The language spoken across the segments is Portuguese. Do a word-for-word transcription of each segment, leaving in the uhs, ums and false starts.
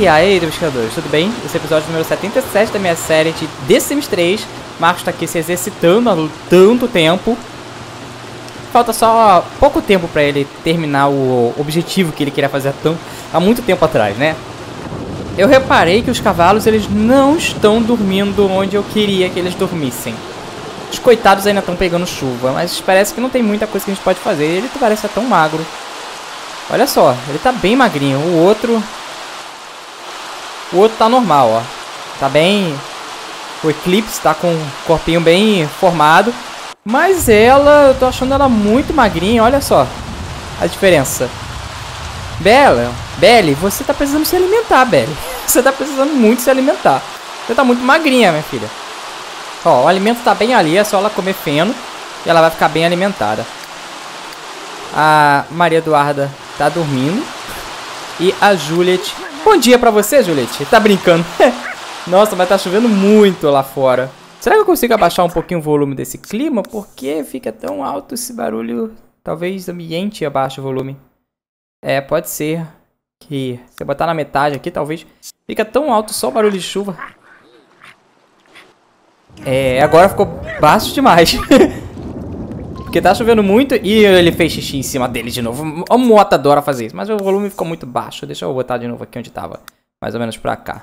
E aí, investigadores, tudo bem? Esse é o episódio número setenta e sete da minha série de The Sims três. Marcos tá aqui se exercitando há tanto tempo. Falta só pouco tempo pra ele terminar o objetivo que ele queria fazer há muito tempo atrás, né? Eu reparei que os cavalos, eles não estão dormindo onde eu queria que eles dormissem. Os coitados ainda estão pegando chuva, mas parece que não tem muita coisa que a gente pode fazer. Ele parece tão magro. Olha só, ele tá bem magrinho. O outro... O outro tá normal, ó. Tá bem... O Eclipse tá com o corpinho bem formado. Mas ela... Eu tô achando ela muito magrinha. Olha só a diferença. Bella, Belly, você tá precisando se alimentar, Belly. Você tá precisando muito se alimentar. Você tá muito magrinha, minha filha. Ó, o alimento tá bem ali. É só ela comer feno e ela vai ficar bem alimentada. A Maria Eduarda tá dormindo. E a Juliet... Bom dia pra você, Juliet. Tá brincando. Nossa, mas tá chovendo muito lá fora. Será que eu consigo abaixar um pouquinho o volume desse clima? Porque fica tão alto esse barulho. Talvez ambiente abaixe o volume. É, pode ser que se eu botar na metade aqui, talvez. Fica tão alto só o barulho de chuva. É, agora ficou baixo demais. Porque tá chovendo muito e ele fez xixi em cima dele de novo. A Mota adora fazer isso, mas o volume ficou muito baixo. Deixa eu botar de novo aqui onde tava. Mais ou menos pra cá.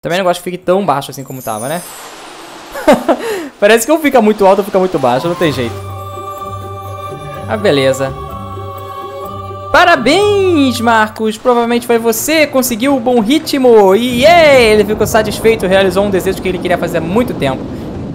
Também não gosto que fique tão baixo assim como tava, né? Parece que ou fica muito alto ou fica muito baixo, não tem jeito. Ah, beleza. Parabéns, Marcos! Provavelmente foi você que conseguiu um bom ritmo. E yeah! Ele ficou satisfeito, realizou um desejo que ele queria fazer há muito tempo.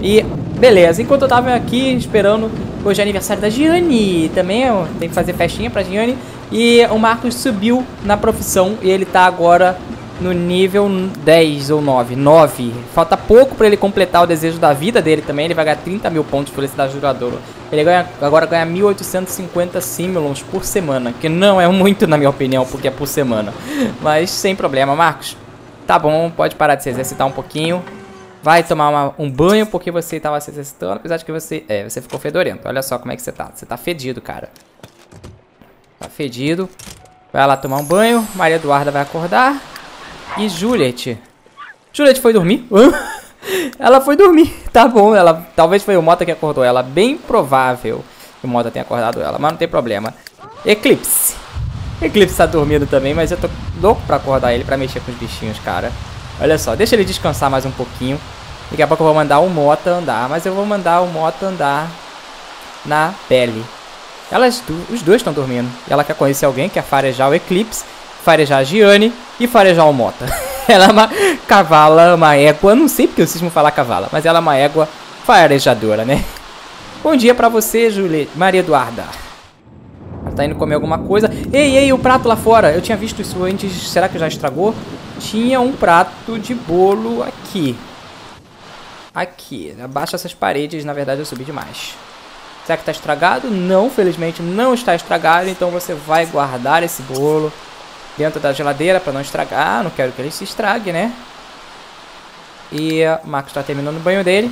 E beleza, enquanto eu tava aqui esperando... Hoje é aniversário da Gianni, também tem que fazer festinha pra Gianni. E o Marcos subiu na profissão e ele tá agora no nível dez ou nove. nove. Falta pouco pra ele completar o desejo da vida dele também. Ele vai ganhar trinta mil pontos por esse da jogadora. Ele ganha, agora ganha mil oitocentos e cinquenta simulons por semana, que não é muito na minha opinião, porque é por semana. Mas sem problema, Marcos. Tá bom, pode parar de se exercitar um pouquinho. Vai tomar uma, um banho porque você tava se exercitando, apesar de que você... É, você ficou fedorento. Olha só como é que você tá. Você tá fedido, cara. Tá fedido. Vai lá tomar um banho. Maria Eduarda vai acordar. E Juliet... Juliet foi dormir? Ela foi dormir. Tá bom, ela... Talvez foi o Mota que acordou ela. Bem provável que o Mota tenha acordado ela, mas não tem problema. Eclipse. Eclipse tá dormindo também, mas eu tô louco pra acordar ele pra mexer com os bichinhos, cara. Olha só, deixa ele descansar mais um pouquinho. Daqui a pouco eu vou mandar o Mota andar. Mas eu vou mandar o Mota andar na pele. Elas, os dois estão dormindo. E ela quer conhecer alguém, quer farejar o Eclipse, farejar a Gianni e farejar o Mota. Ela é uma cavala, uma égua. Eu não sei porque eu cismo falar cavala, mas ela é uma égua farejadora, né? Bom dia pra você, Juliet. Maria Eduarda. Ela tá indo comer alguma coisa. Ei, ei, o prato lá fora. Eu tinha visto isso antes. Será que já estragou? Tinha um prato de bolo aqui. Aqui. Abaixo essas paredes. Na verdade, eu subi demais. Será que tá estragado? Não, felizmente não está estragado. Então você vai guardar esse bolo dentro da geladeira para não estragar. Não quero que ele se estrague, né? E o Marcos tá terminando o banho dele.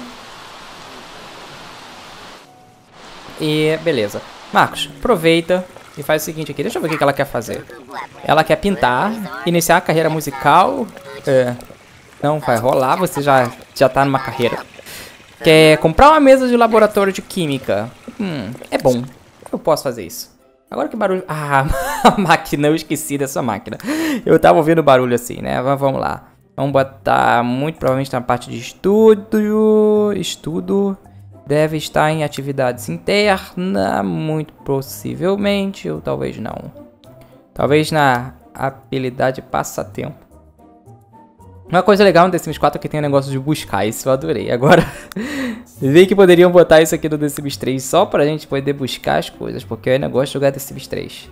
E beleza. Marcos, aproveita. E faz o seguinte aqui, deixa eu ver o que ela quer fazer. Ela quer pintar, iniciar a carreira musical. É, não vai rolar, você já, já tá numa carreira. Quer comprar uma mesa de laboratório de química. Hum, é bom. Eu posso fazer isso. Agora que barulho... Ah, a máquina, eu esqueci dessa máquina. Eu tava ouvindo barulho assim, né? Mas vamos lá. Vamos botar muito provavelmente na parte de estudo. Estudo... Deve estar em atividades internas, muito possivelmente, ou talvez não. Talvez na habilidade passatempo. Uma coisa legal no The Sims quatro é que tem o negócio de buscar, isso eu adorei. Agora, vi que poderiam botar isso aqui no The Sims três só pra gente poder buscar as coisas, porque eu ainda gosto de jogar The Sims três.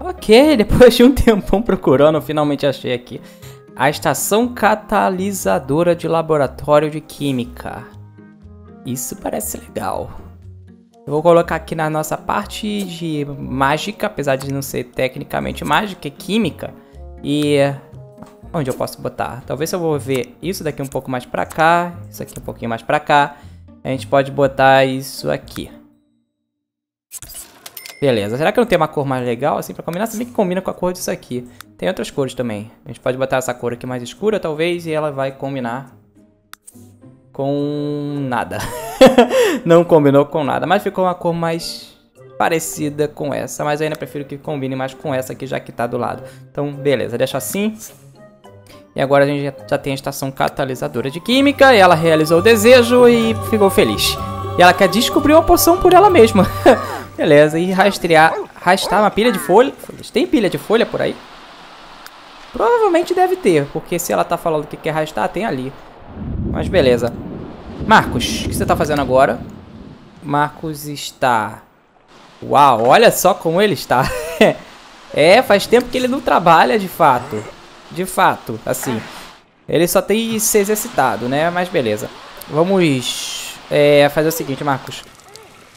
Ok, depois de um tempão procurando, eu finalmente achei aqui. A estação catalisadora de laboratório de química. Isso parece legal. Eu vou colocar aqui na nossa parte de mágica, apesar de não ser tecnicamente mágica, é química. E onde eu posso botar? Talvez eu vou ver isso daqui um pouco mais pra cá, isso aqui um pouquinho mais pra cá. A gente pode botar isso aqui. Beleza, será que eu não tenho uma cor mais legal assim pra combinar? Se bem que combina com a cor disso aqui. Tem outras cores também. A gente pode botar essa cor aqui mais escura, talvez, e ela vai combinar com nada. Não combinou com nada, mas ficou uma cor mais parecida com essa. Mas eu ainda prefiro que combine mais com essa aqui, já que tá do lado. Então, beleza, deixa assim. E agora a gente já tem a estação catalisadora de química. E ela realizou o desejo e ficou feliz. E ela quer descobrir uma poção por ela mesma. Beleza, e rastrear, arrastar uma pilha de folha. Tem pilha de folha por aí? Provavelmente deve ter, porque se ela tá falando que quer arrastar, tem ali. Mas beleza. Marcos, o que você tá fazendo agora? Marcos está... Uau, olha só como ele está. É, faz tempo que ele não trabalha de fato. De fato, assim. Ele só tem se exercitado, né? Mas beleza. Vamos é, fazer o seguinte, Marcos.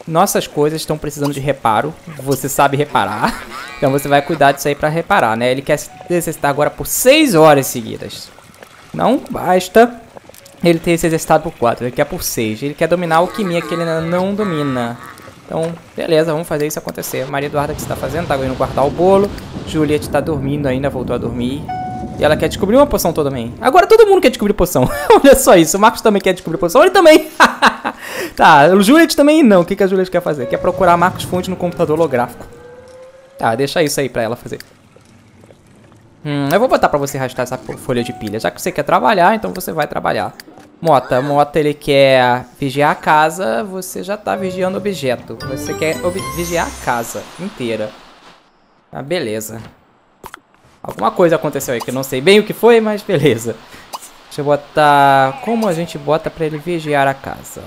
Nossas coisas estão precisando de reparo. Você sabe reparar. Então você vai cuidar disso aí pra reparar, né? Ele quer se exercitar agora por seis horas seguidas. Não basta ele ter se exercitado por quatro. Ele quer por seis. Ele quer dominar a alquimia que ele ainda não domina. Então, beleza, vamos fazer isso acontecer. Maria Eduarda, o que você tá fazendo? Tá indo guardar o bolo. Juliet tá dormindo ainda, voltou a dormir. E ela quer descobrir uma poção toda também. Agora todo mundo quer descobrir poção. Olha só isso. O Marcos também quer descobrir poção. Ele também. Tá, o Juliet também não. O que a Juliet quer fazer? Quer procurar Marcos Fonte no computador holográfico. Tá, deixa isso aí pra ela fazer. Hum, eu vou botar pra você arrastar essa folha de pilha. Já que você quer trabalhar, então você vai trabalhar. Mota, Mota, ele quer vigiar a casa. Você já tá vigiando objeto. Você quer vigiar a casa inteira. Ah, beleza. Alguma coisa aconteceu aí que eu não sei bem o que foi, mas beleza. Deixa eu botar... Como a gente bota pra ele vigiar a casa?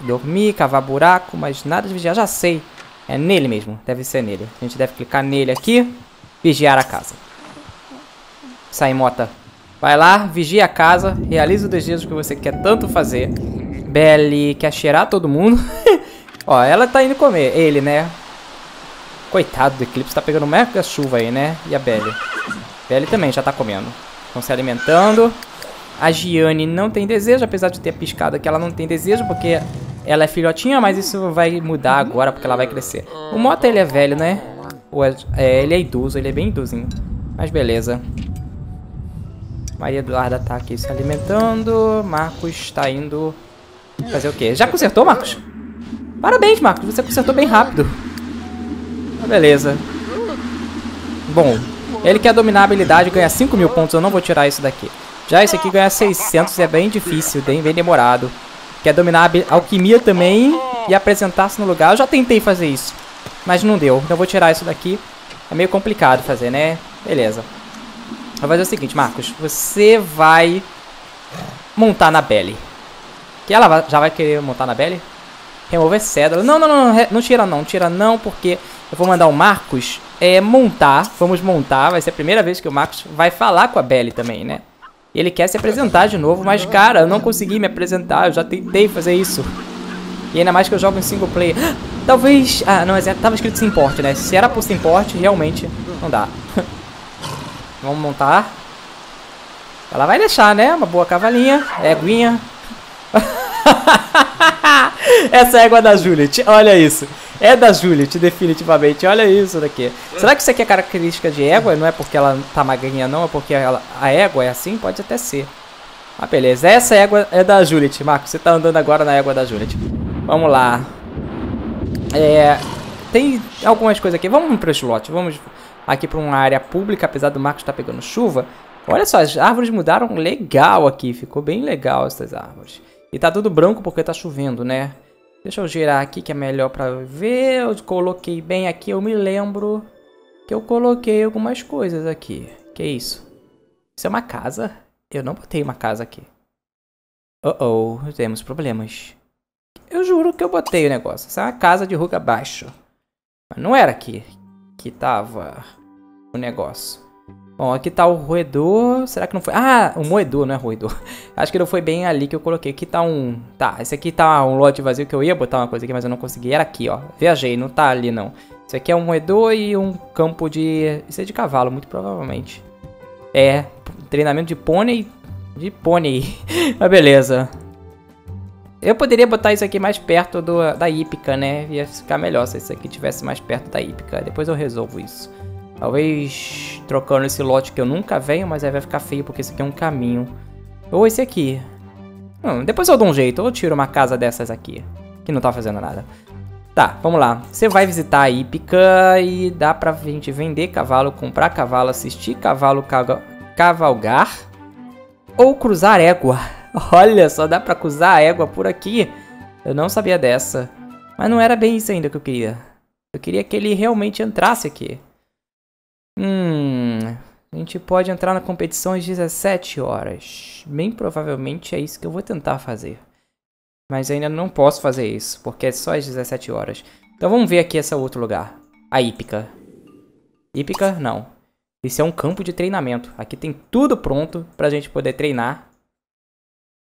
Dormir, cavar buraco, mas nada de vigiar. Já sei. É nele mesmo. Deve ser nele. A gente deve clicar nele aqui. Vigiar a casa. Sai, Mota. Vai lá, vigia a casa. Realiza o desejo que você quer tanto fazer. Belly quer cheirar todo mundo. Ó, ela tá indo comer. Ele, né? Coitado do Eclipse, tá pegando mega chuva aí, né? E a Belly? Belly também já tá comendo. Estão se alimentando. A Gianni não tem desejo, apesar de ter piscado que ela não tem desejo, porque ela é filhotinha, mas isso vai mudar agora, porque ela vai crescer. O Mota, ele é velho, né? Ou é, é, ele é idoso, ele é bem idosinho. Mas beleza. Maria Eduarda tá aqui se alimentando. Marcos tá indo fazer o quê? Já consertou, Marcos? Parabéns, Marcos, você consertou bem rápido. Beleza. Bom, ele quer dominar a habilidade e ganhar cinco mil pontos. Eu não vou tirar isso daqui. Já esse aqui ganha seiscentos. É bem difícil, bem, bem demorado. Quer dominar a alquimia também e apresentar-se no lugar. Eu já tentei fazer isso, mas não deu. Então eu vou tirar isso daqui. É meio complicado fazer, né? Beleza. Eu vou fazer o seguinte, Marcos. Você vai montar na Belly. Que ela já vai querer montar na Belly? Remover cédula. Não, não, não. Não, não tira não. Tira não, porque... Eu vou mandar o Marcos é, montar. Vamos montar. Vai ser a primeira vez que o Marcos vai falar com a Belly também, né? Ele quer se apresentar de novo, mas, cara, eu não consegui me apresentar. Eu já tentei fazer isso. E ainda mais que eu jogo em single player. Talvez... Ah, não, estava escrito sem porte, né? Se era por sem porte, realmente não dá. Vamos montar. Ela vai deixar, né? Uma boa cavalinha. Éguinha. Essa égua é da Juliet, olha isso. É da Juliet, definitivamente. Olha isso daqui. Será que isso aqui é característica de égua? Não é porque ela tá magrinha, não. É porque ela, a égua é assim? Pode até ser. Ah, beleza. Essa égua é da Juliet, Marcos. Você tá andando agora na égua da Juliet. Vamos lá. É, tem algumas coisas aqui. Vamos pro slot. Vamos aqui pra uma área pública, apesar do Marcos tá pegando chuva. Olha só, as árvores mudaram legal aqui. Ficou bem legal essas árvores. E tá tudo branco porque tá chovendo, né? Deixa eu girar aqui que é melhor pra ver. Eu coloquei bem aqui. Eu me lembro que eu coloquei algumas coisas aqui. Que isso? Isso é uma casa? Eu não botei uma casa aqui. Uh-oh, temos problemas. Eu juro que eu botei o negócio. Isso é uma casa de ruga abaixo. Mas não era aqui que tava o negócio. Bom, aqui tá o roedor, será que não foi? Ah, o moedor, não é roedor. Acho que não foi bem ali que eu coloquei. Aqui tá um... Tá, esse aqui tá um lote vazio que eu ia botar uma coisa aqui, mas eu não consegui. Era aqui, ó. Viajei, não tá ali, não. Isso aqui é um moedor e um campo de... Isso é de cavalo, muito provavelmente. É, treinamento de pônei. De pônei. Mas beleza. Eu poderia botar isso aqui mais perto do, da hípica, né? Ia ficar melhor se isso aqui estivesse mais perto da hípica. Depois eu resolvo isso. Talvez trocando esse lote que eu nunca venho, mas aí vai ficar feio porque esse aqui é um caminho. Ou esse aqui. Hum, depois eu dou um jeito, ou tiro uma casa dessas aqui, que não tá fazendo nada. Tá, vamos lá. Você vai visitar aí Pica e dá pra gente vender cavalo, comprar cavalo, assistir cavalo, caga, cavalgar ou cruzar égua. Olha, só dá pra cruzar a égua por aqui. Eu não sabia dessa. Mas não era bem isso ainda que eu queria. Eu queria que ele realmente entrasse aqui. Hum... A gente pode entrar na competição às dezessete horas. Bem provavelmente é isso que eu vou tentar fazer. Mas ainda não posso fazer isso, porque é só às dezessete horas. Então vamos ver aqui esse outro lugar. A hípica. Hípica, não. Isso é um campo de treinamento. Aqui tem tudo pronto pra gente poder treinar.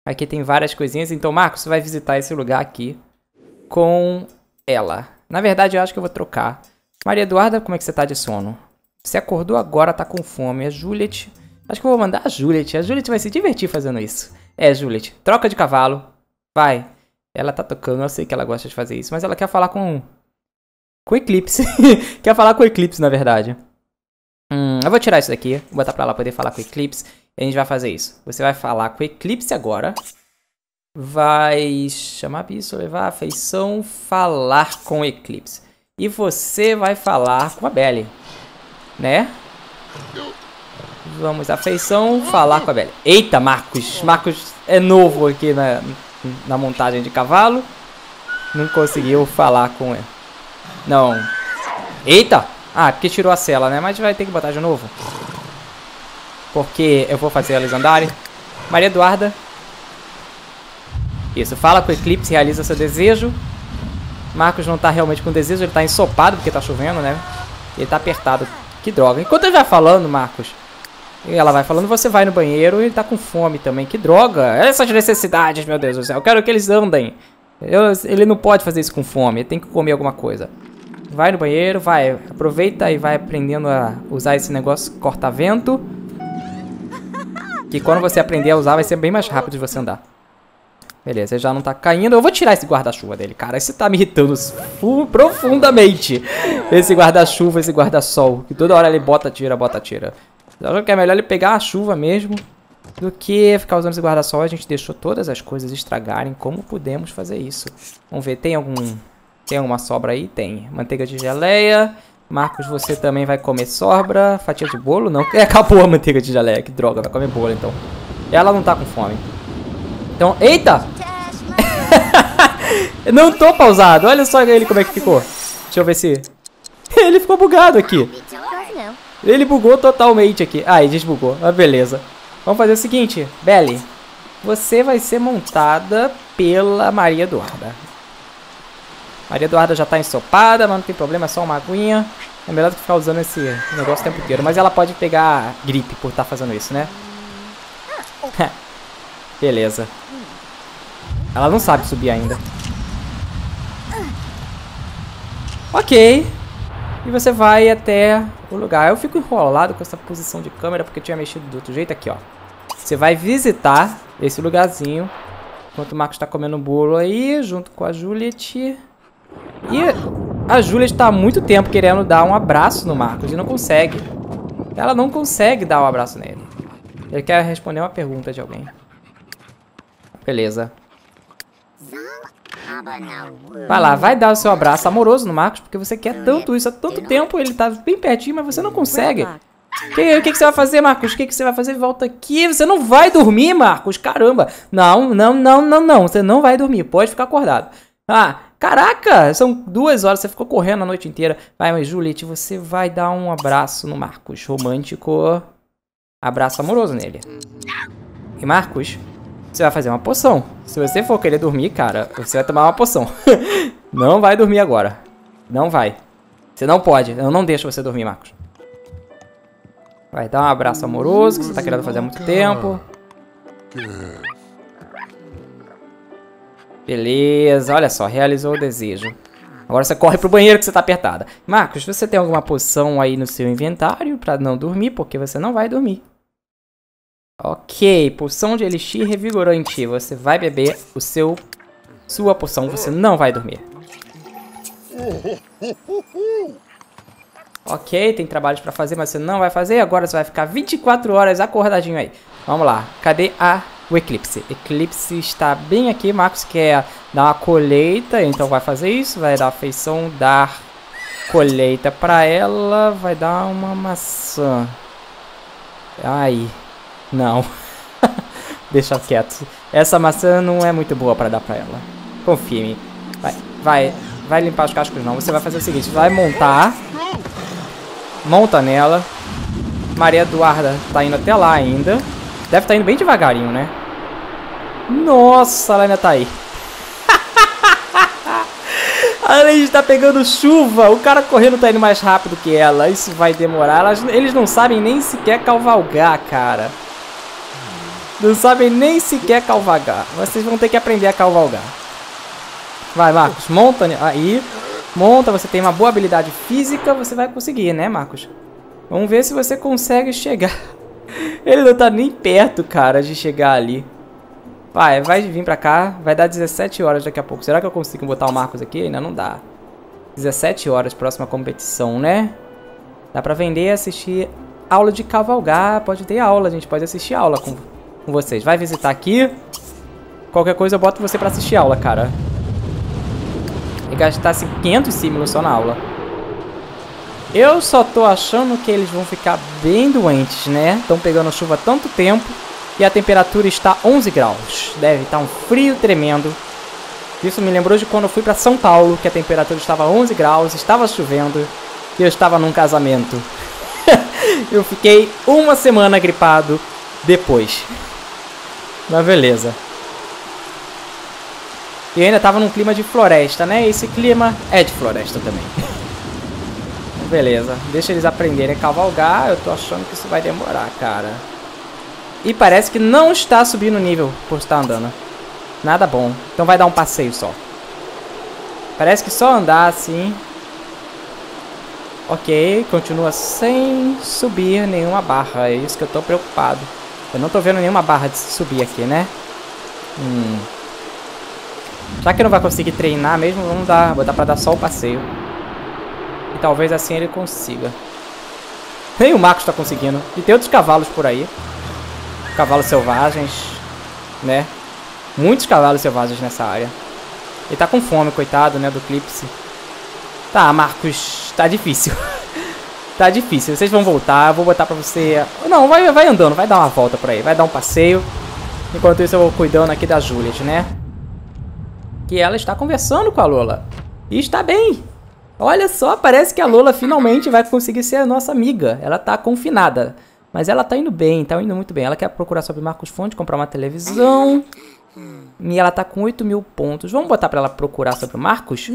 Aqui tem várias coisinhas. Então, Marcos, você vai visitar esse lugar aqui com ela. Na verdade, eu acho que eu vou trocar. Maria Eduarda, como é que você tá de sono? Você acordou agora, tá com fome. A Juliet... Acho que eu vou mandar a Juliet. A Juliet vai se divertir fazendo isso. É, Juliet. Troca de cavalo. Vai. Ela tá tocando. Eu sei que ela gosta de fazer isso. Mas ela quer falar com... Com o Eclipse. Quer falar com o Eclipse, na verdade. Hum, eu vou tirar isso daqui. Vou botar pra ela poder falar com o Eclipse. E a gente vai fazer isso. Você vai falar com o Eclipse agora. Vai chamar a bicho, levar a afeição, falar com o Eclipse. E você vai falar com a Belly. Né? Vamos, afeição, falar com a Belly. Eita, Marcos. Marcos é novo aqui na, na montagem de cavalo. Não conseguiu falar com ele. Não. Eita. Ah, porque tirou a cela, né? Mas vai ter que botar de novo. Porque eu vou fazer eles andarem. Maria Eduarda. Isso, fala com o Eclipse, realiza seu desejo. Marcos não tá realmente com desejo, ele tá ensopado porque tá chovendo, né? Ele tá apertado. Que droga. Enquanto ele vai falando, Marcos, ela vai falando, você vai no banheiro e ele tá com fome também. Que droga. Essas necessidades, meu Deus do céu. Eu quero que eles andem. Eu, ele não pode fazer isso com fome. Ele tem que comer alguma coisa. Vai no banheiro, vai. Aproveita e vai aprendendo a usar esse negócio corta-vento. Que quando você aprender a usar, vai ser bem mais rápido de você andar. Beleza, ele já não tá caindo. Eu vou tirar esse guarda-chuva dele, cara. Esse tá me irritando profundamente. Esse guarda-chuva, esse guarda-sol. Que toda hora ele bota, tira, bota, tira. Eu acho que é melhor ele pegar a chuva mesmo do que ficar usando esse guarda-sol. A gente deixou todas as coisas estragarem. Como pudemos fazer isso? Vamos ver, tem algum... Tem alguma sobra aí? Tem. Manteiga de geleia. Marcos, você também vai comer sobra. Fatia de bolo? Não. É, acabou a manteiga de geleia. Que droga, vai comer bolo então. Ela não tá com fome. Então, eita! Não tô pausado. Olha só ele como é que ficou. Deixa eu ver se... Ele ficou bugado aqui. Ele bugou totalmente aqui. Ah, ele desbugou. Ah, beleza. Vamos fazer o seguinte. Belly, você vai ser montada pela Maria Eduarda. Maria Eduarda já tá ensopada, mas não tem problema, é só uma aguinha. É melhor do que ficar usando esse negócio o tempo inteiro. Mas ela pode pegar gripe por estar tá fazendo isso, né? Beleza. Ela não sabe subir ainda. Ok. E você vai até o lugar. Eu fico enrolado com essa posição de câmera porque eu tinha mexido do outro jeito. Aqui, ó. Você vai visitar esse lugarzinho. Enquanto o Marcos tá comendo um bolo aí, junto com a Juliet. E a Juliet tá há muito tempo querendo dar um abraço no Marcos e não consegue. Ela não consegue dar um abraço nele. Ele quer responder uma pergunta de alguém. Beleza. Vai lá, vai dar o seu abraço amoroso no Marcos, porque você quer tanto isso há tanto tempo. Ele tá bem pertinho, mas você não consegue. O que, que, que você vai fazer, Marcos? O que, que você vai fazer? Volta aqui. Você não vai dormir, Marcos. Caramba. Não, não, não, não, não. Você não vai dormir. Pode ficar acordado. Ah, caraca. São duas horas. Você ficou correndo a noite inteira. Vai, mas Juliet, você vai dar um abraço no Marcos. Romântico. Abraço amoroso nele. E Marcos... Você vai fazer uma poção. Se você for querer dormir, cara, você vai tomar uma poção. Não vai dormir agora. Não vai. Você não pode. Eu não deixo você dormir, Marcos. Vai dar um abraço amoroso que você tá querendo fazer há muito tempo. Beleza. Olha só. Realizou o desejo. Agora você corre pro banheiro que você tá apertada. Marcos, você tem alguma poção aí no seu inventário pra não dormir? Porque você não vai dormir. Ok, poção de elixir revigorante. Você vai beber o seu, sua poção, você não vai dormir. Ok, tem trabalho pra fazer, mas você não vai fazer. Agora você vai ficar vinte e quatro horas acordadinho aí. Vamos lá. Cadê a... o Eclipse? Eclipse está bem aqui. Marcos quer dar uma colheita, então vai fazer isso. Vai dar a feição, dar colheita pra ela. Vai dar uma maçã. Ai, não. Deixa quieto. Essa maçã não é muito boa pra dar pra ela. Confia em mim. Vai, vai, vai limpar os cascos não. Você vai fazer o seguinte, vai montar. Monta nela. Maria Eduarda tá indo até lá ainda. Deve estar indo bem devagarinho, né? Nossa, ela ainda tá aí. Ela está pegando chuva. O cara correndo tá indo mais rápido que ela. Isso vai demorar. Elas, eles não sabem nem sequer cavalgar, cara. Não sabem nem sequer cavalgar. Vocês vão ter que aprender a cavalgar. Vai, Marcos. Monta aí. Monta. Você tem uma boa habilidade física. Você vai conseguir, né, Marcos? Vamos ver se você consegue chegar. Ele não tá nem perto, cara, de chegar ali. Vai, vai vir pra cá. Vai dar dezessete horas daqui a pouco. Será que eu consigo botar o Marcos aqui? Ainda não dá. dezessete horas, próxima competição, né? Dá pra vender e assistir aula de cavalgar. Pode ter aula, a gente pode assistir aula com, com vocês. Vai visitar aqui. Qualquer coisa eu boto você pra assistir aula, cara. E gastar assim, quinhentos símilos só na aula. Eu só tô achando que eles vão ficar bem doentes, né? Estão pegando chuva há tanto tempo e a temperatura está onze graus. Deve estar um frio tremendo. Isso me lembrou de quando eu fui para São Paulo, que a temperatura estava onze graus, estava chovendo e eu estava num casamento. Eu fiquei uma semana gripado depois. Mas beleza. E ainda estava num clima de floresta, né? Esse clima é de floresta também. Beleza, deixa eles aprenderem a cavalgar. Eu tô achando que isso vai demorar, cara. E parece que não está subindo o nível por estar andando. Nada bom. Então vai dar um passeio só. Parece que só andar assim. Ok, continua sem subir nenhuma barra. É isso que eu tô preocupado. Eu não tô vendo nenhuma barra de subir aqui, né? Hum. Já que não vai conseguir treinar mesmo, vamos dar, botar pra dar só o passeio. E talvez assim ele consiga. Nem o Marcos tá conseguindo. E tem outros cavalos por aí. Cavalos selvagens, né? Muitos cavalos selvagens nessa área. Ele tá com fome, coitado, né? Do Eclipse. Tá, Marcos. Tá difícil. Tá difícil. Vocês vão voltar. Eu vou botar pra você... Não, vai, vai andando. Vai dar uma volta por aí. Vai dar um passeio. Enquanto isso eu vou cuidando aqui da Juliet, né? Que ela está conversando com a Lola. E está bem. Olha só, parece que a Lola finalmente vai conseguir ser a nossa amiga. Ela tá confinada, mas ela tá indo bem, tá indo muito bem. Ela quer procurar sobre Marcos Fonte, comprar uma televisão. E ela tá com oito mil pontos. Vamos botar pra ela procurar sobre o Marcos?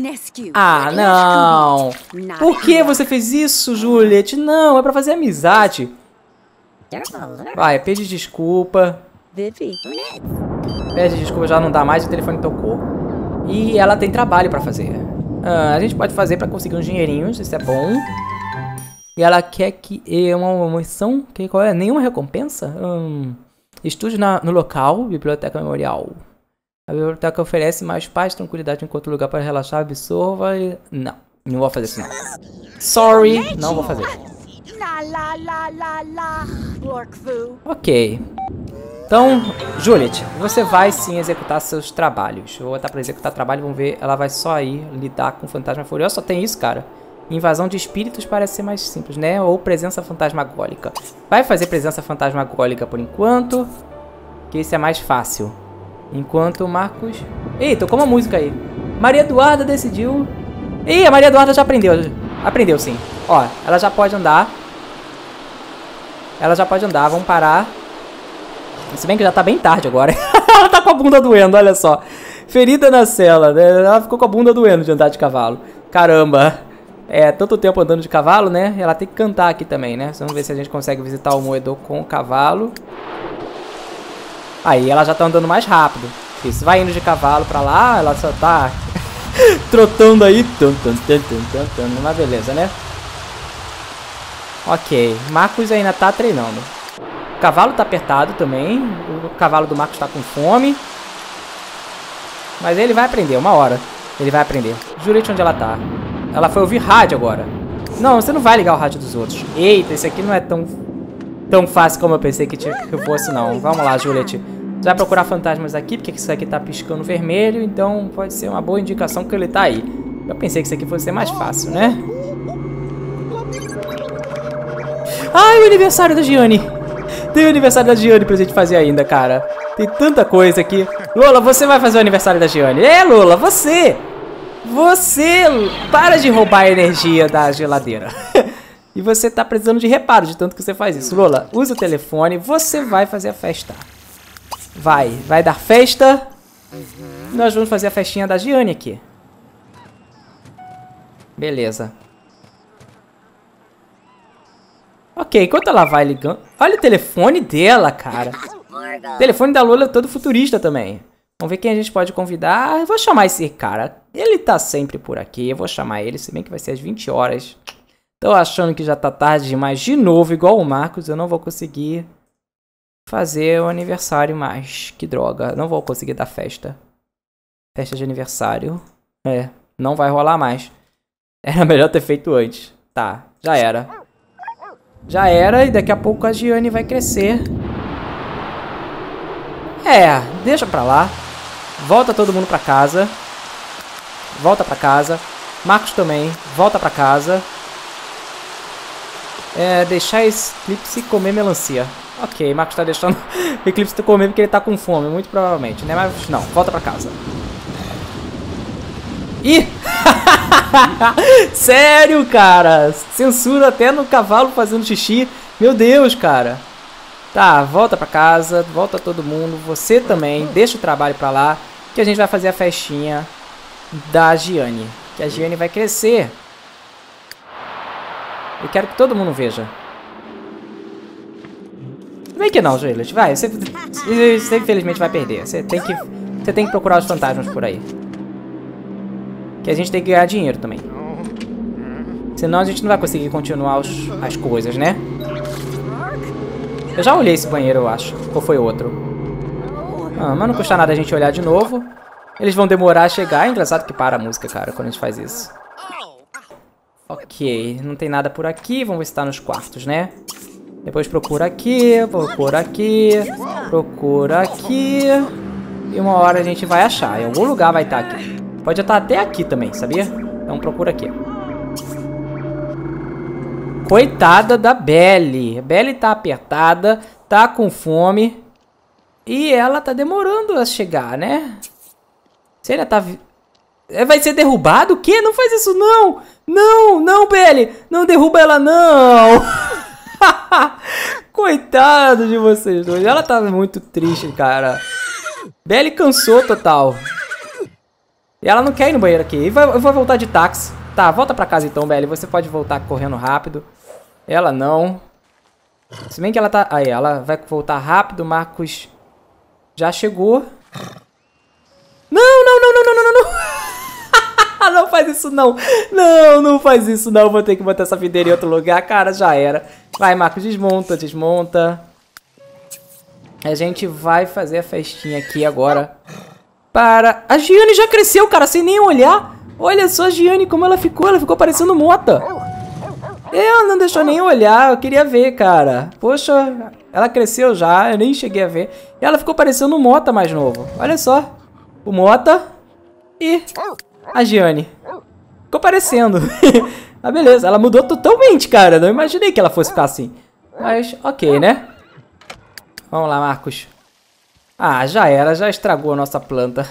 Ah, não! Por que você fez isso, Juliet? Não, é pra fazer amizade. Vai, pede desculpa. Pede desculpa, já não dá mais, o telefone tocou. E ela tem trabalho pra fazer. Ah, a gente pode fazer pra conseguir uns dinheirinhos, isso é bom. E ela quer que... É uma missão? Que, qual é? Nenhuma recompensa? Hum, estude na, no local, biblioteca memorial. A biblioteca oferece mais paz, tranquilidade, enquanto lugar para relaxar, absorva e... Não, não vou fazer isso não. Sorry, não vou fazer. Ok. Então, Juliet, você vai sim executar seus trabalhos. Vou botar pra executar trabalho, vamos ver. Ela vai só aí lidar com fantasma furioso. Só tem isso, cara. Invasão de espíritos parece ser mais simples, né? Ou presença fantasmagólica. Vai fazer presença fantasmagólica por enquanto. Que isso é mais fácil. Enquanto o Marcos... Ei, tocou uma música aí. Maria Eduarda decidiu... Ih, a Maria Eduarda já aprendeu. Aprendeu sim. Ó, ela já pode andar. Ela já pode andar, vamos parar. Se bem que já tá bem tarde agora. Ela tá com a bunda doendo, olha só. Ferida na cela, né? Ela ficou com a bunda doendo de andar de cavalo. Caramba. É, tanto tempo andando de cavalo, né? Ela tem que cantar aqui também, né? Vamos ver se a gente consegue visitar o moedor com o cavalo. Aí, ela já tá andando mais rápido. Isso, vai indo de cavalo pra lá. Ela só tá trotando aí. Mas beleza, né? Ok. Marcos ainda tá treinando. O cavalo tá apertado também. O cavalo do Marcos tá com fome. Mas ele vai aprender, uma hora. Ele vai aprender. Juliet, onde ela tá? Ela foi ouvir rádio agora. Não, você não vai ligar o rádio dos outros. Eita, esse aqui não é tão, tão fácil como eu pensei que, tinha, que eu fosse, não. Vamos lá, Juliet. Você vai procurar fantasmas aqui, porque isso aqui tá piscando vermelho, então pode ser uma boa indicação que ele tá aí. Eu pensei que isso aqui fosse ser mais fácil, né? Ai, o aniversário da Gianni. Tem o aniversário da Gianni pra gente fazer ainda, cara. Tem tanta coisa aqui. Lola, você vai fazer o aniversário da Gianni. É, Lola, você! Você para de roubar a energia da geladeira. E você tá precisando de reparo de tanto que você faz isso. Lola, usa o telefone. Você vai fazer a festa. Vai. Vai dar festa. Nós vamos fazer a festinha da Gianni aqui. Beleza. Ok, enquanto ela vai ligando... Olha o telefone dela, cara. O telefone da Lola é todo futurista também. Vamos ver quem a gente pode convidar. Eu vou chamar esse cara. Ele tá sempre por aqui. Eu vou chamar ele, se bem que vai ser às vinte horas. Tô achando que já tá tarde demais. De novo, igual o Marcos, eu não vou conseguir fazer o aniversário mais. Que droga. Não vou conseguir dar festa. Festa de aniversário. É, não vai rolar mais. Era melhor ter feito antes. Tá, já era. Já era, e daqui a pouco a Gianni vai crescer. É, deixa pra lá. Volta todo mundo pra casa. Volta pra casa. Marcos também, volta pra casa. É, deixar Eclipse comer melancia. Ok, Marcos tá deixando Eclipse comer porque ele tá com fome, muito provavelmente, né? Mas não, volta pra casa. Ih! Sério, cara. Censura até no cavalo fazendo xixi. Meu Deus, cara. Tá, volta pra casa. Volta todo mundo. Você também. Deixa o trabalho pra lá. Que a gente vai fazer a festinha da Gianni. Que a Gianni vai crescer. Eu quero que todo mundo veja. Vem que não, Juliet. Vai. Você, você infelizmente vai perder. Você tem que, você tem que procurar os fantasmas por aí. Que a gente tem que ganhar dinheiro também. Senão a gente não vai conseguir continuar os, as coisas, né? Eu já olhei esse banheiro, eu acho. Ou foi outro? Ah, mas não custa nada a gente olhar de novo. Eles vão demorar a chegar. É engraçado que para a música, cara, quando a gente faz isso. Ok, não tem nada por aqui. Vamos ver se tá nos quartos, né? Depois procura aqui, procura aqui, procura aqui. E uma hora a gente vai achar. Em algum lugar vai estar aqui. Pode estar até aqui também, sabia? Então procura aqui. Coitada da Belly. A Belly tá apertada, tá com fome. E ela tá demorando a chegar, né? Será que tá... Vai ser derrubado? O quê? Não faz isso, não! Não, não, Belly! Não derruba ela, não! Coitado de vocês dois. Ela tá muito triste, cara. Belly cansou total. E ela não quer ir no banheiro aqui. Eu vou voltar de táxi. Tá, volta pra casa então, Belly. Você pode voltar correndo rápido. Ela não. Se bem que ela tá... Aí, ela vai voltar rápido. Marcos já chegou. Não, não, não, não, não, não, não. Não faz isso, não. Não, não faz isso, não. Vou ter que botar essa videira em outro lugar. Cara, já era. Vai, Marcos, desmonta, desmonta. A gente vai fazer a festinha aqui agora. Para... A Gianni já cresceu, cara, sem nem olhar. Olha só a Gianni, como ela ficou. Ela ficou parecendo mota. Ela não deixou nem olhar. Eu queria ver, cara. Poxa, ela cresceu já. Eu nem cheguei a ver. E ela ficou parecendo mota mais novo. Olha só. O mota e a Gianni. Ficou parecendo. Ah, beleza. Ela mudou totalmente, cara. Não imaginei que ela fosse ficar assim. Mas, ok, né? Vamos lá, Marcos. Ah, já era, já estragou a nossa planta.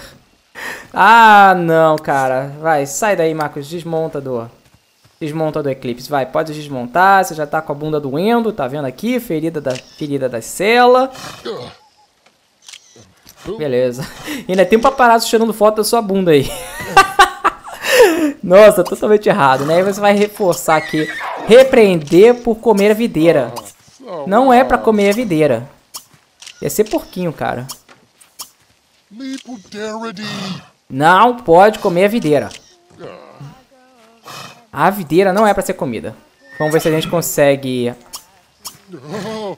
Ah, não, cara. Vai, sai daí, Marcos. Desmonta do... Desmonta do Eclipse. Vai, pode desmontar. Você já tá com a bunda doendo, tá vendo aqui? Ferida da, ferida da cela. Beleza. E ainda tem um paparazzo tirando foto da sua bunda aí. Nossa, totalmente errado, né? Aí você vai reforçar aqui. Repreender por comer a videira. Não é pra comer a videira. Ia ser porquinho, cara. Não pode comer a videira. A videira não é pra ser comida. Vamos ver se a gente consegue...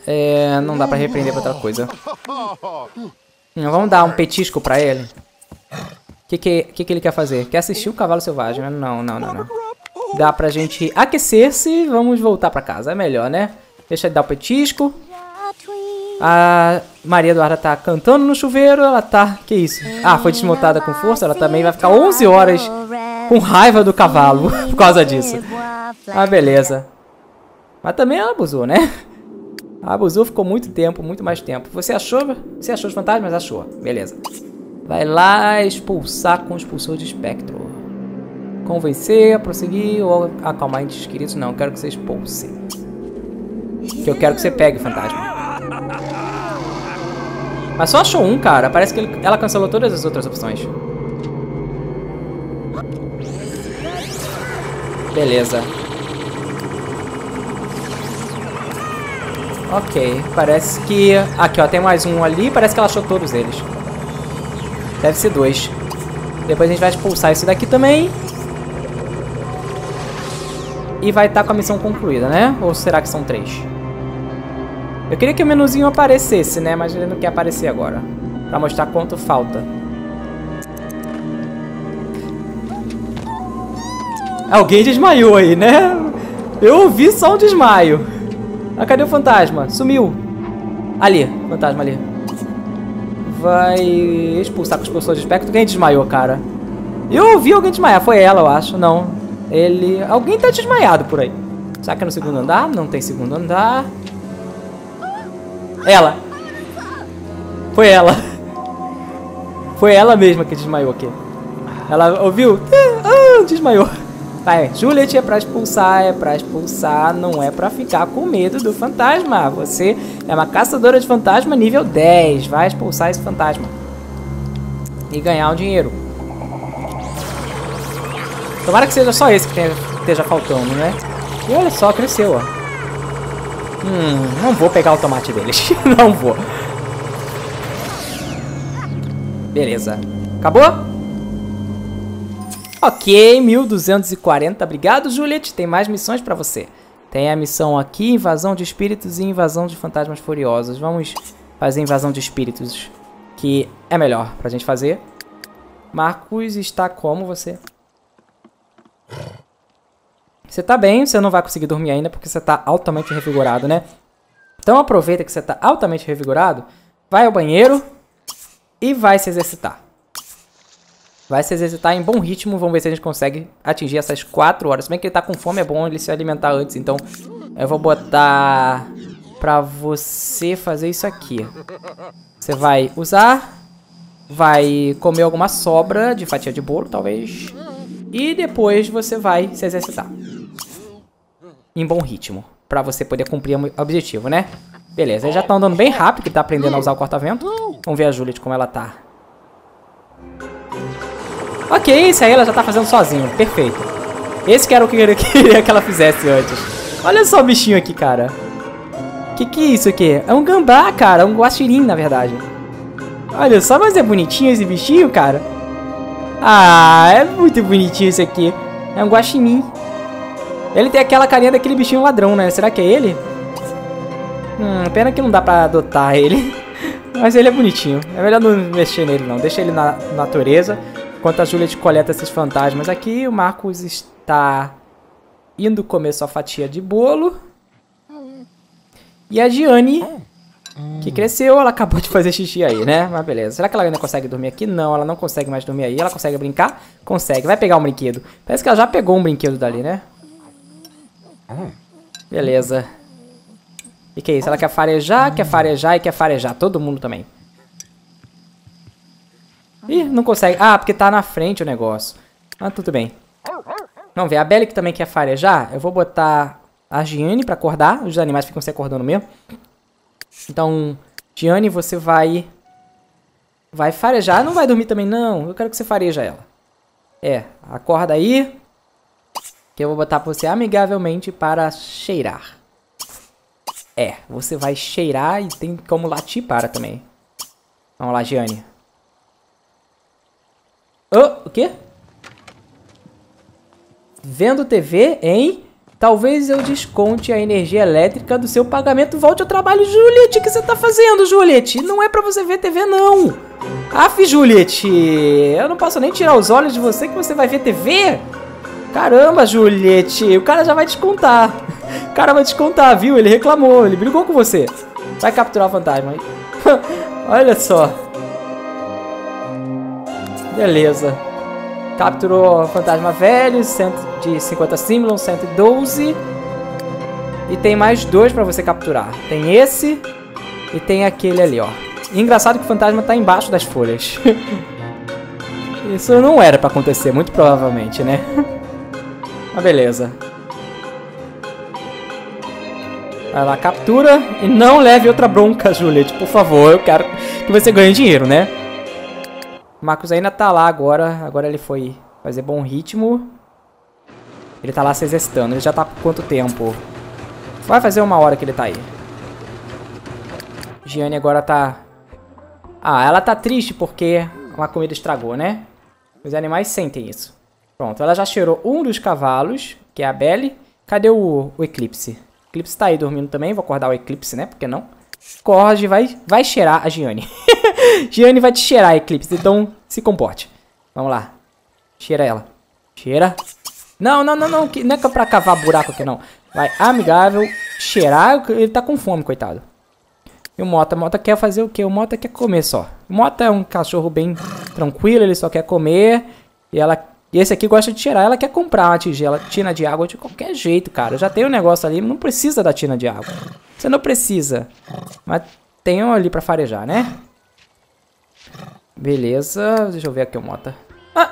É... Não dá pra repreender pra outra coisa. Vamos dar um petisco pra ele. O que que, que que ele quer fazer? Quer assistir o Cavalo Selvagem, né? Não, não, não, não. Dá pra gente aquecer-se. Vamos voltar pra casa, é melhor, né? Deixa eu dar o petisco. A Maria Eduarda tá cantando no chuveiro. Ela tá... Que isso? Ah, foi desmontada com força. Ela também vai ficar onze horas com raiva do cavalo por causa disso. Ah, beleza. Mas também ela abusou, né? Abusou, ficou muito tempo, muito mais tempo. Você achou? Você achou os fantasmas? Achou. Beleza. Vai lá expulsar com o expulsor de espectro. Convencer, prosseguir ou acalmar entes queridos. Não, eu quero que você expulse. Que eu quero que você pegue o fantasma. Mas só achou um, cara. Parece que ele, ela cancelou todas as outras opções. Beleza. Ok, parece que... Aqui, ó, tem mais um ali. Parece que ela achou todos eles. Deve ser dois. Depois a gente vai expulsar esse daqui também. E vai estar com a missão concluída, né? Ou será que são três? Eu queria que o menuzinho aparecesse, né? Mas ele não quer aparecer agora. Pra mostrar quanto falta. Alguém desmaiou aí, né? Eu ouvi só um desmaio. Ah, cadê o fantasma? Sumiu. Ali, fantasma ali. Vai expulsar com o expulsor de espectro. Quem desmaiou, cara? Eu ouvi alguém desmaiar. Foi ela, eu acho. Não. Ele... Alguém tá desmaiado por aí. Será que é no segundo andar? Não tem segundo andar. Ela. Foi ela. Foi ela mesma que desmaiou aqui. Ela ouviu? Ah, desmaiou. Vai, Juliet, é pra expulsar, é pra expulsar, não é pra ficar com medo do fantasma. Você é uma caçadora de fantasma nível dez. Vai expulsar esse fantasma. E ganhar um dinheiro. Tomara que seja só esse que esteja faltando, né? E olha só, cresceu, ó. Hum, não vou pegar o tomate deles. Não vou. Beleza. Acabou? Ok, mil duzentos e quarenta. Obrigado, Juliet. Tem mais missões pra você. Tem a missão aqui, invasão de espíritos e invasão de fantasmas furiosos. Vamos fazer invasão de espíritos, que é melhor pra gente fazer. Marcos, está como você? Você tá bem, você não vai conseguir dormir ainda porque você tá altamente revigorado, né? Então aproveita que você tá altamente revigorado, vai ao banheiro e vai se exercitar. Vai se exercitar em bom ritmo. Vamos ver se a gente consegue atingir essas quatro horas. Se bem que ele tá com fome, é bom ele se alimentar antes. Então eu vou botar pra você fazer isso aqui. Você vai usar. Vai comer alguma sobra de fatia de bolo, talvez. E depois você vai se exercitar em bom ritmo, pra você poder cumprir o objetivo, né? Beleza, eles já tá andando bem rápido, tá aprendendo a usar o corta-vento. Vamos ver a Juliet como ela tá. Ok, isso aí ela já tá fazendo sozinha. Perfeito. Esse que era o que eu queria que ela fizesse antes. Olha só o bichinho aqui, cara. Que que é isso aqui? É um gambá, cara. É um guaxirim, na verdade. Olha só, mas é bonitinho esse bichinho, cara. Ah, é muito bonitinho esse aqui. É um guaxinim. Ele tem aquela carinha daquele bichinho ladrão, né? Será que é ele? Hum, pena que não dá pra adotar ele. Mas ele é bonitinho. É melhor não mexer nele, não. Deixa ele na natureza. Enquanto a Juliet coleta esses fantasmas aqui, o Marcos está indo comer sua fatia de bolo. E a Gianni, que cresceu, ela acabou de fazer xixi aí, né? Mas beleza. Será que ela ainda consegue dormir aqui? Não, ela não consegue mais dormir aí. Ela consegue brincar? Consegue. Vai pegar um brinquedo. Parece que ela já pegou um brinquedo dali, né? Beleza. E que é isso? Ela quer farejar, quer farejar e quer farejar. Todo mundo também. Ih, não consegue. Ah, porque tá na frente o negócio. Ah, tudo bem. Vamos ver. A Belly que também quer farejar. Eu vou botar a Gianni pra acordar. Os animais ficam se acordando mesmo. Então, Gianni, você vai... Vai farejar. Não vai dormir também, não. Eu quero que você fareja ela. É, acorda aí. Que eu vou botar pra você amigavelmente para cheirar. É, você vai cheirar e tem como latir para também. Vamos lá, Gianni. Oh, o quê? Vendo T V, hein? Talvez eu desconte a energia elétrica do seu pagamento. Volte ao trabalho, Juliet. O que você tá fazendo, Juliet? Não é pra você ver T V, não. Aff, Juliet. Eu não posso nem tirar os olhos de você que você vai ver T V. Caramba, Juliette, o cara já vai descontar. O cara vai descontar, viu? Ele reclamou, ele brigou com você. Vai capturar o fantasma aí. Olha só. Beleza. Capturou o fantasma velho, de cinquenta símbolos, cento e doze. E tem mais dois pra você capturar. Tem esse e tem aquele ali, ó. E engraçado que o fantasma tá embaixo das folhas. Isso não era pra acontecer, muito provavelmente, né? Mas beleza. Vai lá, captura. E não leve outra bronca, Juliet, por favor. Eu quero que você ganhe dinheiro, né? O Marcos ainda tá lá agora. Agora ele foi fazer bom ritmo. Ele tá lá se exercitando. Ele já tá por quanto tempo? Vai fazer uma hora que ele tá aí. Gianni agora tá... Ah, ela tá triste porque uma comida estragou, né? Os animais sentem isso. Pronto, ela já cheirou um dos cavalos, que é a Belle. Cadê o, o Eclipse? O Eclipse tá aí dormindo também. Vou acordar o Eclipse, né? Por que não? Corre, vai, vai cheirar a Gianni. Gianni vai te cheirar, Eclipse. Então, se comporte. Vamos lá. Cheira ela. Cheira. Não, não, não, não. Não é pra cavar buraco aqui, não. Vai, amigável. Cheirar. Ele tá com fome, coitado. E o Mota? O Mota quer fazer o quê? O Mota quer comer só. O Mota é um cachorro bem tranquilo, ele só quer comer. E ela, e esse aqui gosta de cheirar. Ela quer comprar uma tigela, tina de água de qualquer jeito, cara. Eu já tenho um negócio ali, não precisa da tina de água. Você não precisa. Mas tem um ali pra farejar, né? Beleza. Deixa eu ver aqui o Mota. Ah!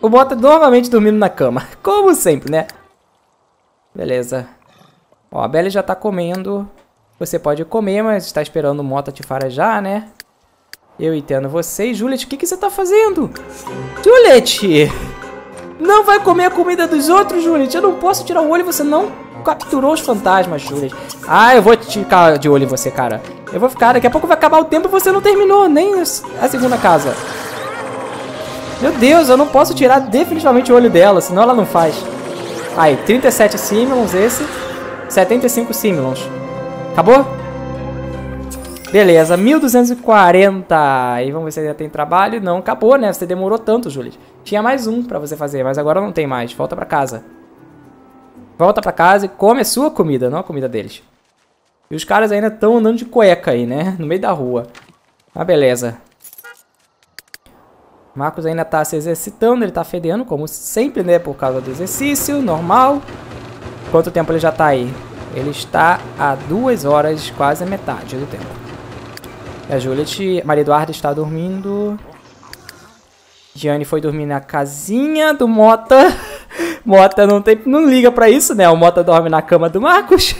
O Mota novamente dormindo na cama. Como sempre, né? Beleza. Ó, a Belle já tá comendo... Você pode comer, mas está esperando o Mota te farejar, né? Eu entendo você. Juliet, o que, que você tá fazendo? Juliet! Não vai comer a comida dos outros, Juliet. Eu não posso tirar o olho. Você não capturou os fantasmas, Juliet. Ah, eu vou ficar de olho em você, cara. Eu vou ficar. Daqui a pouco vai acabar o tempo e você não terminou nem a segunda casa. Meu Deus, eu não posso tirar definitivamente o olho dela, senão ela não faz. Aí, trinta e sete Similons esse. setenta e cinco Similons. Acabou? Beleza, mil duzentos e quarenta. E vamos ver se ainda tem trabalho. Não, acabou, né? Você demorou tanto, Juliet. Tinha mais um pra você fazer, mas agora não tem mais. Volta pra casa. Volta pra casa e come a sua comida, não a comida deles. E os caras ainda estão andando de cueca aí, né? No meio da rua. Ah, beleza. Marcos ainda tá se exercitando. Ele tá fedendo, como sempre, né? Por causa do exercício, normal. Quanto tempo ele já tá aí? Ele está a duas horas, quase a metade do tempo. A Juliet, Maria Eduarda está dormindo. Gianni foi dormir na casinha do Mota. Mota não, tem, não liga pra isso, né? O Mota dorme na cama do Marcos.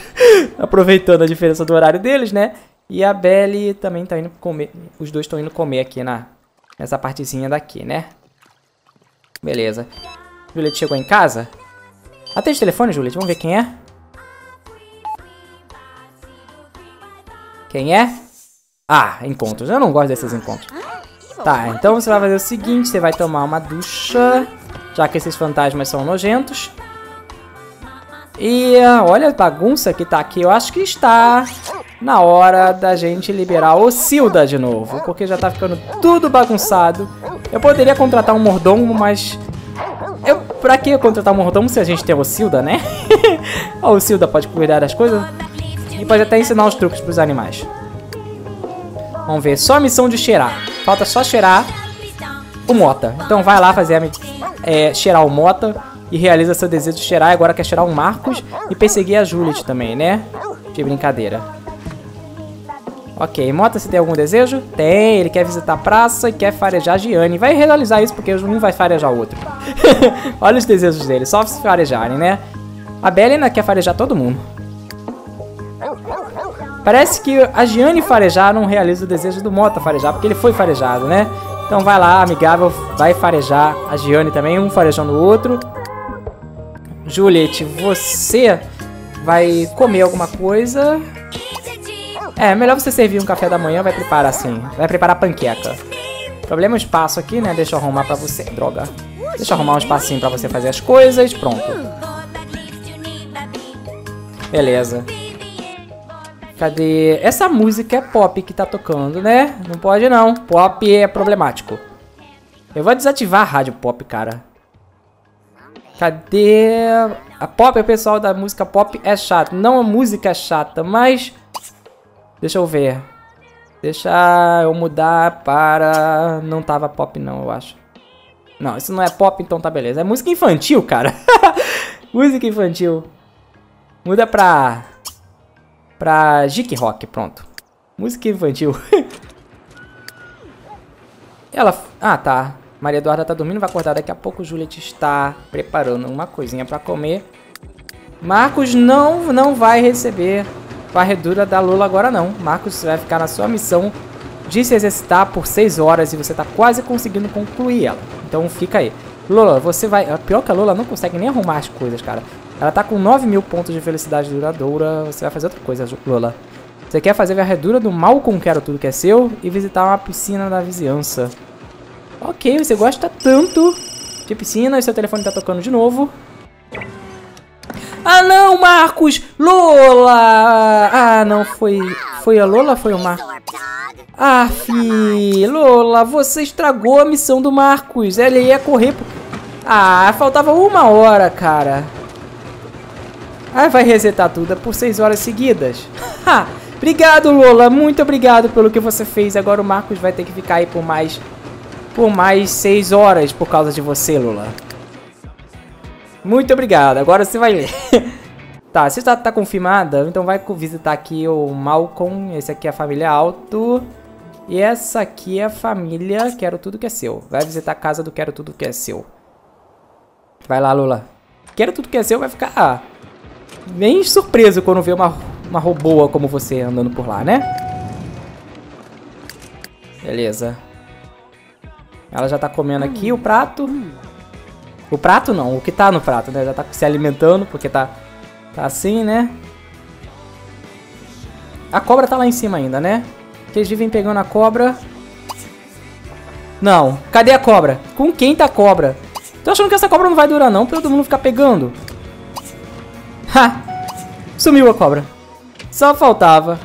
Aproveitando a diferença do horário deles, né? E a Belle também está indo comer. Os dois estão indo comer aqui na, nessa partezinha daqui, né? Beleza. Juliet chegou em casa. Atende o telefone, Juliet. Vamos ver quem é. Quem é? Ah, encontros. Eu não gosto desses encontros. Tá, então você vai fazer o seguinte. Você vai tomar uma ducha. Já que esses fantasmas são nojentos. E olha a bagunça que tá aqui. Eu acho que está na hora da gente liberar o Cilda de novo. Porque já tá ficando tudo bagunçado. Eu poderia contratar um mordomo, mas... Eu, pra que contratar um mordomo se a gente tem o Cilda, né? O Cilda pode cuidar das coisas... E pode até ensinar os truques pros animais. Vamos ver. Só a missão de cheirar. Falta só cheirar o Mota. Então vai lá fazer a, é, cheirar o Mota. E realiza seu desejo de cheirar. Agora quer cheirar o Marcos. E perseguir a Juliet também, né? De brincadeira. Ok. Mota, você tem algum desejo? Tem. Ele quer visitar a praça e quer farejar a Gianni. Vai realizar isso porque um vai farejar o outro. Olha os desejos dele. Só se farejarem, né? A Belle ainda quer farejar todo mundo. Parece que a Gianni farejar não realiza o desejo do Mota farejar, porque ele foi farejado, né? Então vai lá, amigável, vai farejar a Gianni também, um farejando o outro. Juliet, você vai comer alguma coisa? É, melhor você servir um café da manhã, vai preparar assim, vai preparar panqueca. O problema é o espaço aqui, né? Deixa eu arrumar pra você, droga. Deixa eu arrumar um espacinho pra você fazer as coisas, pronto. Beleza. Cadê? Essa música é pop que tá tocando, né? Não pode não. Pop é problemático. Eu vou desativar a rádio pop, cara. Cadê? A pop, o pessoal da música pop é chato. Não a música é chata, mas... Deixa eu ver. Deixa eu mudar para... Não tava pop não, eu acho. Não, isso não é pop, então tá beleza. É música infantil, cara. Música infantil. Muda pra... Pra Jique Rock, pronto. Música infantil. Ela... Ah, tá. Maria Eduarda tá dormindo, vai acordar daqui a pouco. Juliet está preparando uma coisinha pra comer. Marcos não, não vai receber varredura da Lula agora não. Marcos vai ficar na sua missão de se exercitar por seis horas e você tá quase conseguindo concluir ela. Então fica aí. Lula, você vai... Pior que a Lula não consegue nem arrumar as coisas, cara. Ela tá com nove mil pontos de felicidade duradoura. Você vai fazer outra coisa, Lula. Você quer fazer a varredura do Malcolm, Quero Tudo Que é Seu, e visitar uma piscina na vizinhança. Ok, você gosta tanto de piscina e seu telefone tá tocando de novo. Ah não, Marcos! Lola! Ah não, foi... Foi a Lola ou foi o Marcos? Ah, fi... Lola, você estragou a missão do Marcos. Ele ia correr... Pro... Ah, faltava uma hora, cara. Ah, vai resetar tudo por seis horas seguidas. Ha! Obrigado, Lola. Muito obrigado pelo que você fez. Agora o Marcos vai ter que ficar aí por mais... Por mais seis horas por causa de você, Lola. Muito obrigado. Agora você vai ler. Tá, você tá, tá confirmada? Então vai visitar aqui o Malcolm. Esse aqui é a família Alto. E essa aqui é a família Quero Tudo Que é Seu. Vai visitar a casa do Quero Tudo Que é Seu. Vai lá, Lola. Quero Tudo Que é Seu vai ficar... Ah, bem surpreso quando vê uma... Uma robôa como você andando por lá, né? Beleza. Ela já tá comendo aqui o prato. O prato não, o que tá no prato, né? Já tá se alimentando porque tá, tá assim, né? A cobra tá lá em cima ainda, né? Eles vivem pegando a cobra. Não, cadê a cobra? Com quem tá a cobra? Tô achando que essa cobra não vai durar não, pra todo mundo ficar pegando. Ha! Sumiu a cobra. Só faltava.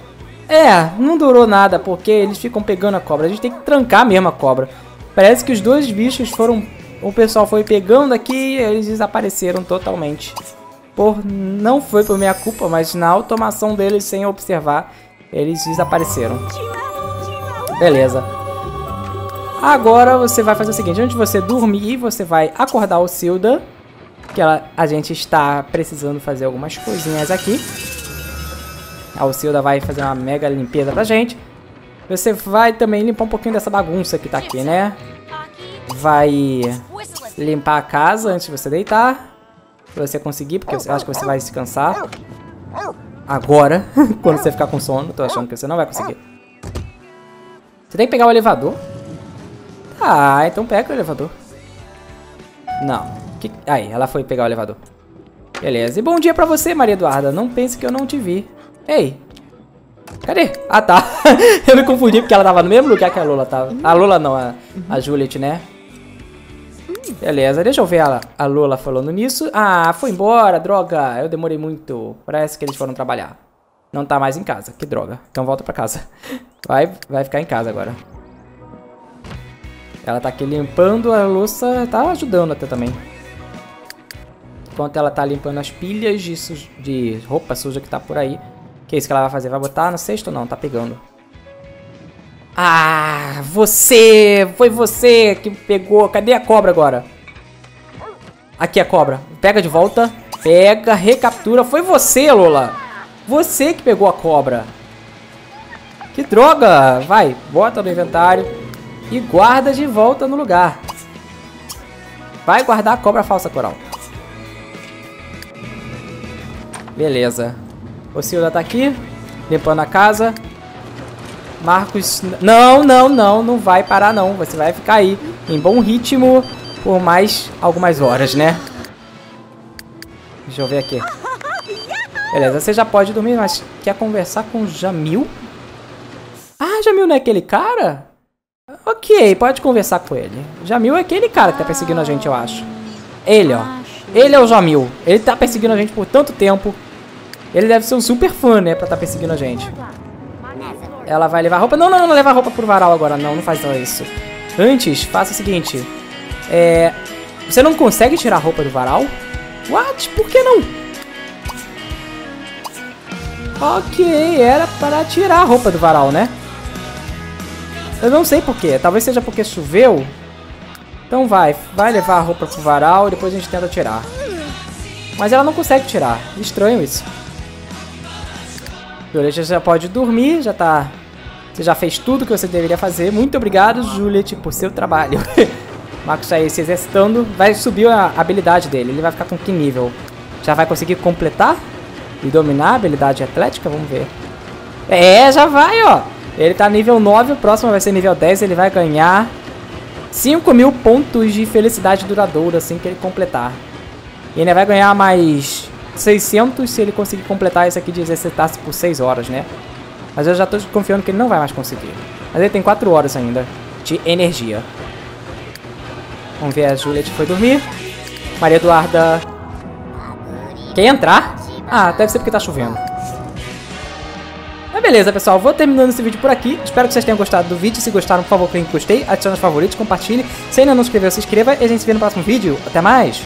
É, não durou nada, porque eles ficam pegando a cobra. A gente tem que trancar mesmo a cobra. Parece que os dois bichos foram... O pessoal foi pegando aqui e eles desapareceram totalmente. Por... Não foi por minha culpa, mas na automação deles, sem observar, eles desapareceram. Beleza. Agora você vai fazer o seguinte. Antes de você dormir, você vai acordar o Cilda. Que ela... a gente está precisando fazer algumas coisinhas aqui. A Cilda vai fazer uma mega limpeza pra gente. Você vai também limpar um pouquinho dessa bagunça que tá aqui, né? Vai limpar a casa antes de você deitar. Pra você conseguir, porque eu acho que você vai se cansar. Agora, quando você ficar com sono, tô achando que você não vai conseguir. Você tem que pegar o elevador? Tá, então pega o elevador. Não. Que... Aí, ela foi pegar o elevador. Beleza. E bom dia pra você, Maria Eduarda. Não pense que eu não te vi. Ei, cadê? Ah, tá. Eu me confundi porque ela tava no mesmo lugar que a Lola tava. A Lola não, a, a Juliet, né? Beleza, deixa eu ver ela. A Lola falando nisso. Ah, foi embora, droga. Eu demorei muito. Parece que eles foram trabalhar. Não tá mais em casa, que droga. Então volta pra casa. Vai, vai ficar em casa agora. Ela tá aqui limpando a louça. Tá ajudando até também. Enquanto ela tá limpando as pilhas de, suja, de roupa suja que tá por aí. Que é isso que ela vai fazer? Vai botar no cesto ou não? Tá pegando. Ah, você! Foi você que pegou. Cadê a cobra agora? Aqui a cobra. Pega de volta. Pega, recaptura. Foi você, Lola. Você que pegou a cobra. Que droga! Vai, bota no inventário. E guarda de volta no lugar. Vai guardar a cobra falsa, Coral. Beleza. O Cilda tá aqui, limpando a casa. Marcos... Não, não, não, não vai parar não. Você vai ficar aí, em bom ritmo, por mais algumas horas, né? Deixa eu ver aqui. Beleza, você já pode dormir, mas quer conversar com o Jamil? Ah, Jamil não é aquele cara? Ok, pode conversar com ele. Jamil é aquele cara que tá perseguindo a gente, eu acho. Ele, ó. Ele é o Jamil. Ele tá perseguindo a gente por tanto tempo. Ele deve ser um super fã, né? Pra tá perseguindo a gente. Ela vai levar roupa. Não, não, não leva roupa pro varal agora. Não, não faz isso. Antes, faça o seguinte. É... Você não consegue tirar a roupa do varal? What? Por que não? Ok, era para tirar a roupa do varal, né? Eu não sei porquê. Talvez seja porque choveu. Então vai. Vai levar a roupa pro varal e depois a gente tenta tirar. Mas ela não consegue tirar. Estranho isso. Juliet já pode dormir. Já tá... Você já fez tudo que você deveria fazer. Muito obrigado, Juliet, por seu trabalho. Marcos aí se exercitando. Vai subir a habilidade dele. Ele vai ficar com que nível? Já vai conseguir completar e dominar a habilidade atlética? Vamos ver. É, já vai, ó. Ele tá nível nove, o próximo vai ser nível dez. Ele vai ganhar cinco mil pontos de felicidade duradoura assim que ele completar. E ele vai ganhar mais seiscentos se ele conseguir completar isso aqui de exercitar-se por seis horas, né? Mas eu já tô confiando que ele não vai mais conseguir. Mas ele tem quatro horas ainda de energia. Vamos ver, a Juliet foi dormir. Maria Eduarda... Quer entrar? Ah, deve ser porque tá chovendo. Mas beleza, pessoal. Vou terminando esse vídeo por aqui. Espero que vocês tenham gostado do vídeo. Se gostaram, por favor, clique em gostei. Adicione os favoritos, compartilhe. Se ainda não se inscreveu, se inscreva. E a gente se vê no próximo vídeo. Até mais!